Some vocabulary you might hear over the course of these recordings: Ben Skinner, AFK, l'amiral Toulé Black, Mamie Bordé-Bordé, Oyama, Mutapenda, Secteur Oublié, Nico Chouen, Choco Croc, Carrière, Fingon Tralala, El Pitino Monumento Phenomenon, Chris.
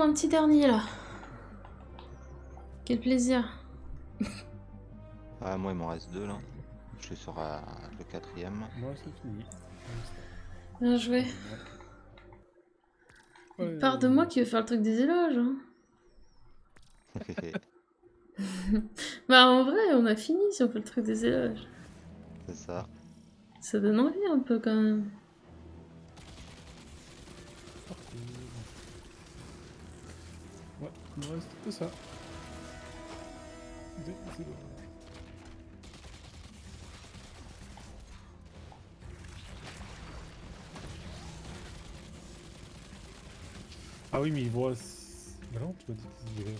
prendre un petit dernier là. Quel plaisir. Ah, moi il m'en reste deux là. Je suis sur le quatrième. Moi c'est fini. Bien joué. Ouais. Part de moi qui veut faire le truc des éloges. Hein. Bah en vrai on a fini si on fait le truc des éloges. C'est ça. Ça donne envie un peu quand même. Ouais, il me reste que ça. C'est bon. Ah oui mais il voit... Bah non, tu m'as dit qu'il se déverse.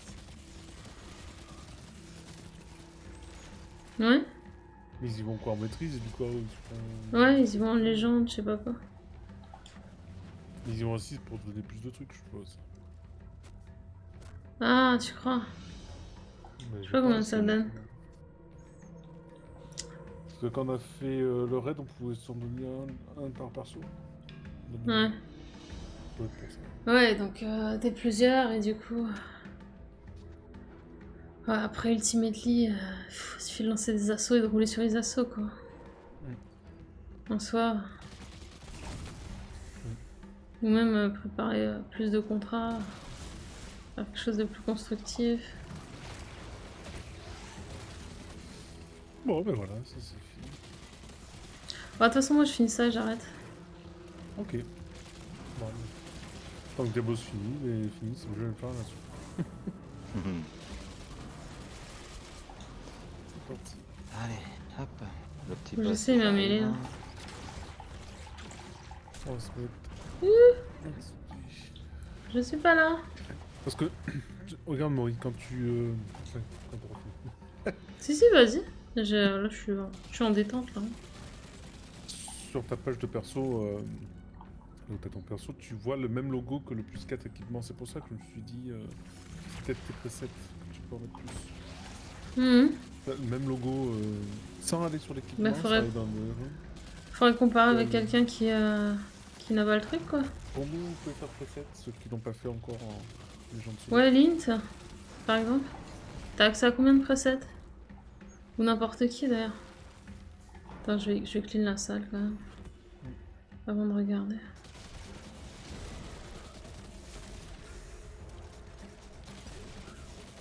Ouais. Mais ils y vont quoi en maîtrise du coup? Ouais, ils y vont en légende, je sais pas quoi. Ils y vont en 6 pour donner plus de trucs, je suppose. Ah, tu crois? Je sais pas comment ça donne. Parce que quand on a fait le raid, on pouvait s'en donner un par perso. Ouais. Ouais, donc t'es plusieurs et du coup... Ouais, après, ultimately, il suffit de lancer des assauts et de rouler sur les assauts, quoi. Mm. En soi. Mm. Ou même préparer plus de contrats, faire quelque chose de plus constructif. Bon, ben voilà, ça c'est fini. Bah, de toute façon, moi je finis ça et j'arrête. Ok. Bon, tant que des boss finis, les finis, c'est le jeu à faire là-dessus. Allez, hop, le petit boss. Je sais, il m'a mêlé. Je suis pas là. Parce que, regarde Maury, quand tu... Si, si, vas-y. Là, je suis en détente, là. Sur ta page de perso, donc t'as ton perso, tu vois le même logo que le plus 4 équipements. C'est pour ça que je me suis dit, peut-être tes presets, tu peux en mettre plus. Mmh. Le même logo sans aller sur l'équipement. Bah, faudrait comparer avec quelqu'un qui n'a pas le truc quoi. Pour nous, vous pouvez faire preset, ceux qui l'ont pas fait encore en légende. Ouais, Lint, par exemple. T'as accès à combien de presets? Ou n'importe qui d'ailleurs. Attends, je vais clean la salle quand même. Avant de regarder.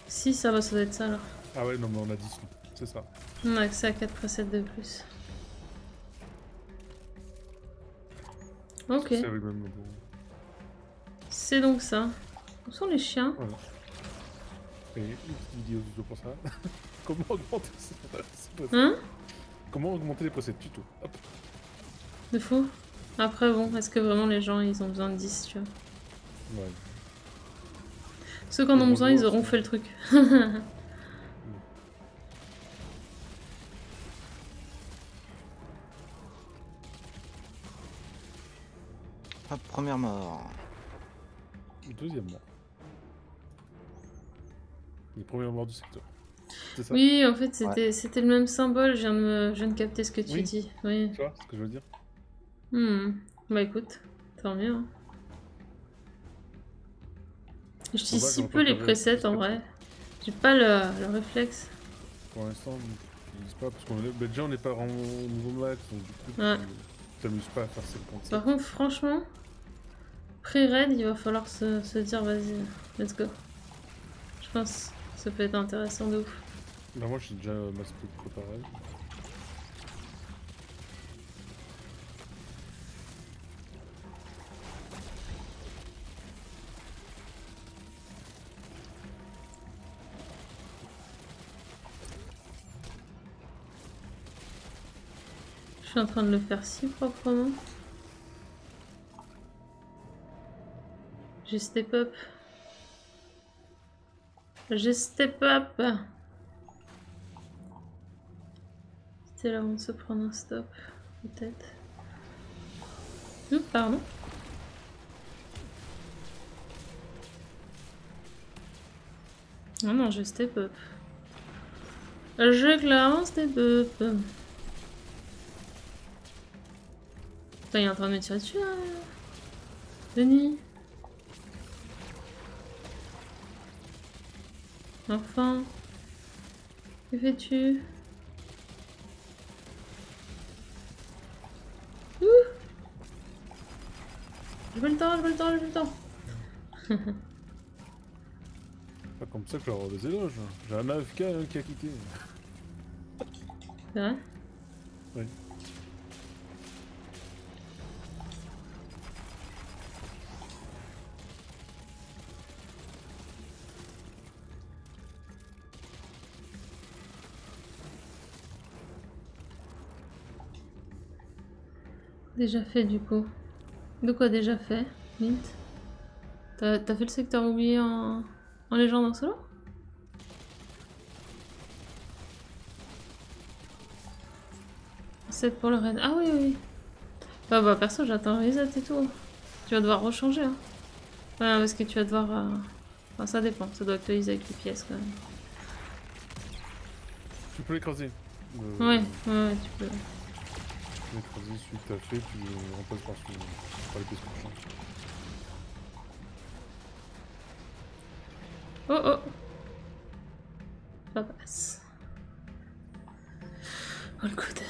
Si, ça va, ça doit être ça alors. Ah ouais, non mais on a 10, c'est ça. On a accès à 4 presets de plus. Ok. C'est donc ça. Où sont les chiens? Voilà. Et une vidéo pour ça. Comment augmenter les presets? Hein? Comment augmenter les presets? Tuto. Hop. De fou. Après bon, est-ce que vraiment les gens ils ont besoin de 10, tu vois? Ouais. Ceux qui en ont besoin, ils auront fait le truc. Hop, première mort. Deuxième mort. Les premières morts du secteur. C'est ça? Oui, en fait, c'était le même symbole. Je viens de capter ce que tu dis. Oui. Tu vois ce que je veux dire? Bah écoute, tant mieux. Hein. Je dis si peu les presets en vrai. J'ai pas le réflexe. Pour l'instant, je dis pas parce qu'on est... déjà on n'est pas en niveau max, donc du coup, tu t'amuses pas à faire ces concepts. Par contre, franchement, pré-raid, il va falloir se dire vas-y, let's go. Je pense que ça peut être intéressant de ouf. Bah, moi, j'ai déjà ma split préparée. Je suis en train de le faire si proprement. J'ai step up. C'était là avant de se prendre un stop, peut-être. Oups, pardon. Non, non, je step up. Je clairement step up. Putain, il est en train de me tirer dessus là, Denis. Enfin, que fais-tu? J'ai pas le temps, j'ai pas le temps. C'est pas comme ça que je vais avoir des éloges. J'ai un AFK qui a quitté. C'est vrai? Oui. Déjà fait du coup. De quoi déjà fait, Mint? T'as fait le secteur oublié en légende en solo? C'est pour le raid. Ah oui. Bah perso j'attends reset et tout. Tu vas devoir rechanger hein. Ouais, parce que tu vas devoir... Enfin ça dépend, ça doit actualiser avec les pièces quand même. Tu peux l'écraser. Ouais, tu peux. Vas-y, celui que t'as fait, tu le remplaces par celui-là. Pas les pièces qu'on change. Oh ça passe. Oh le coude.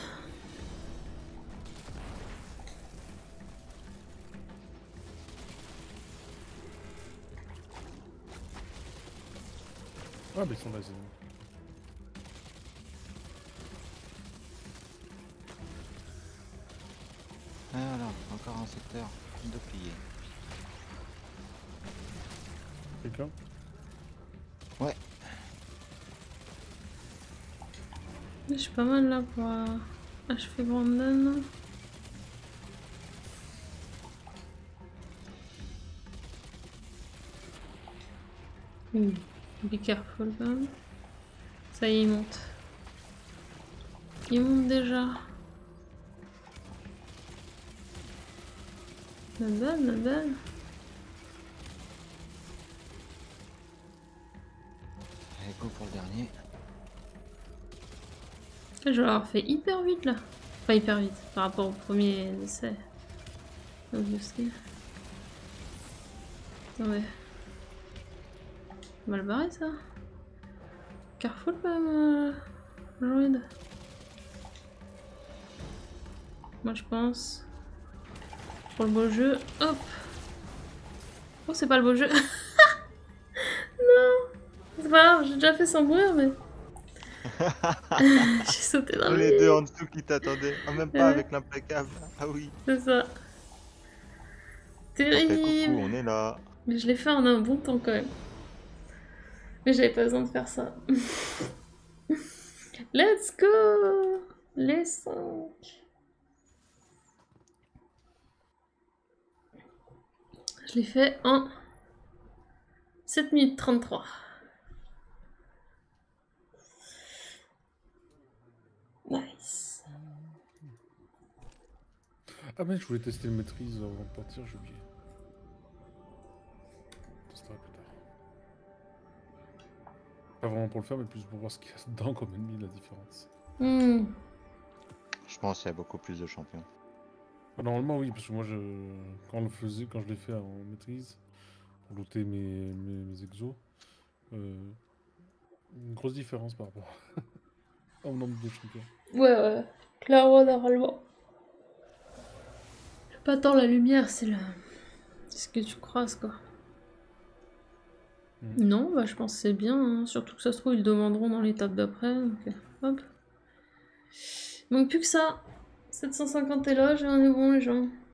Ah, mais ils sont basés. Alors, encore un secteur oublié. Quelqu'un? Ouais. Je suis pas mal là pour achever Brandon. Be careful quand même. Ça y est, il monte. Il monte déjà. Not bad. Allez, go pour le dernier. Je vais l'avoir fait hyper vite là. Enfin, hyper vite par rapport au premier essai. Obviously. Ouais. Mal barré ça. Carrefour quand même, Lloyd. Moi je pense. Pour le beau jeu, hop! Oh, c'est pas le beau jeu! Non! C'est pas grave, j'ai déjà fait sans mourir, mais. J'ai sauté dans les deux en dessous qui t'attendaient, même pas avec l'implacable. Ah oui! C'est ça! Terrible! Coucou, on est là! Mais je l'ai fait en un bon temps quand même. Mais j'avais pas besoin de faire ça. Let's go! Les 5! Je l'ai fait en 7 minutes 33. Nice. Ah mais je voulais tester le maîtrise avant de partir, j'ai oublié. On testera plus tard. Pas vraiment pour le faire, mais plus pour voir ce qu'il y a dedans comme ennemi, la différence. Mm. Je pense qu'il y a beaucoup plus de champions. Normalement oui, parce que moi quand je l'ai fait en maîtrise, pour looter mes exos, une grosse différence par rapport au nombre de champions. Ouais, clairement normalement. Pas tant la lumière, c'est ce que tu croises quoi. Mmh. Non, bah je pense que c'est bien, hein. Surtout que ça se trouve ils le demanderont dans l'étape d'après, donc hop. Donc plus que ça. 750 éloges, on est bon les gens.